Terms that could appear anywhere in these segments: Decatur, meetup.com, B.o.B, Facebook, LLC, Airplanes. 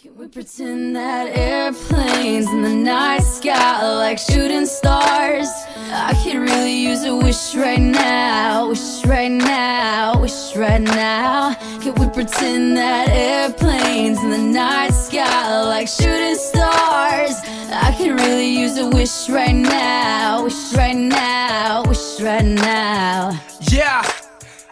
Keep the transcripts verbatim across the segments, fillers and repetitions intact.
Can we pretend that airplanes in the night sky are like shooting stars? I could really use a wish right now, wish right now, wish right now. Can we pretend that airplanes in the night sky are like shooting stars? I could really use a wish right now, wish right now, wish right now. Yeah!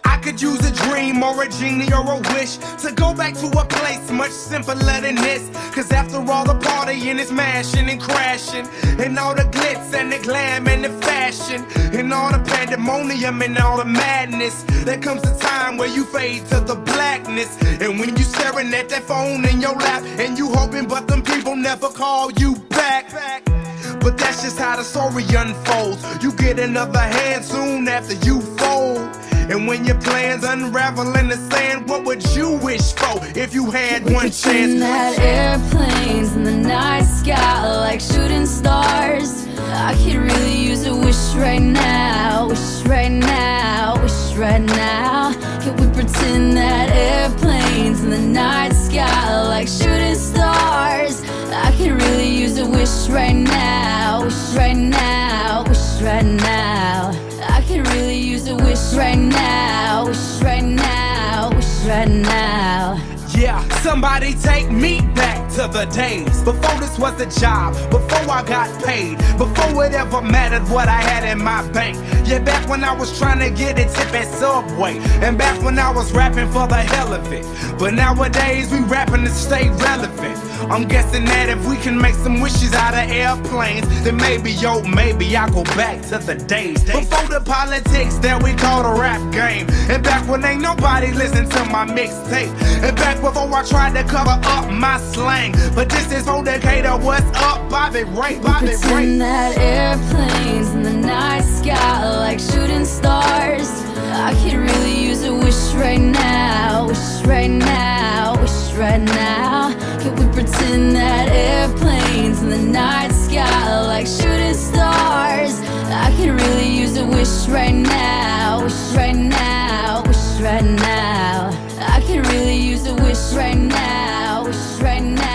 I could use a dream or a genie or a wish to go back to a place much simpler than this. Cause after all the partying is mashing and crashing, and all the glitz and the glam and the fashion, and all the pandemonium and all the madness, there comes a time where you fade to the blackness. And when you staring at that phone in your lap, and you hoping but them people never call you back. But that's just how the story unfolds. You get another hand soon after you fold. And when your plans unravel in the sand, what would you wish for if you had we one chance? That airplanes in the night sky are like shooting stars. I could really use a wish right now, wish right now, wish right now. Can we pretend that airplanes in the night sky are like shooting stars? I could really use a wish right now, wish right now, wish right now. I could really use a wish right now, wish right now, wish right now. Yeah, somebody take me back to the days before this was a job, before I got paid, before it ever mattered what I had in my bank. Yeah, back when I was trying to get a tip at Subway, and back when I was rapping for the hell of it. But nowadays we rapping to stay relevant. I'm guessing that if we can make some wishes out of airplanes, then maybe, yo, maybe I'll go back to the days before the politics that we call the rap game, and back when ain't nobody listened to my mixtape, and back before I tried to cover up my slang. But this is for Decatur, what's up, Bobby Ray, Bobby Ray. That airplanes in the night sky are like shooting stars. I could really use a wish right now, wish right now, wish right now. Can we pretend that airplanes in the night sky are like shooting stars? I could really use a wish right now, wish right now, wish right now. I could really use a wish right now, wish right now.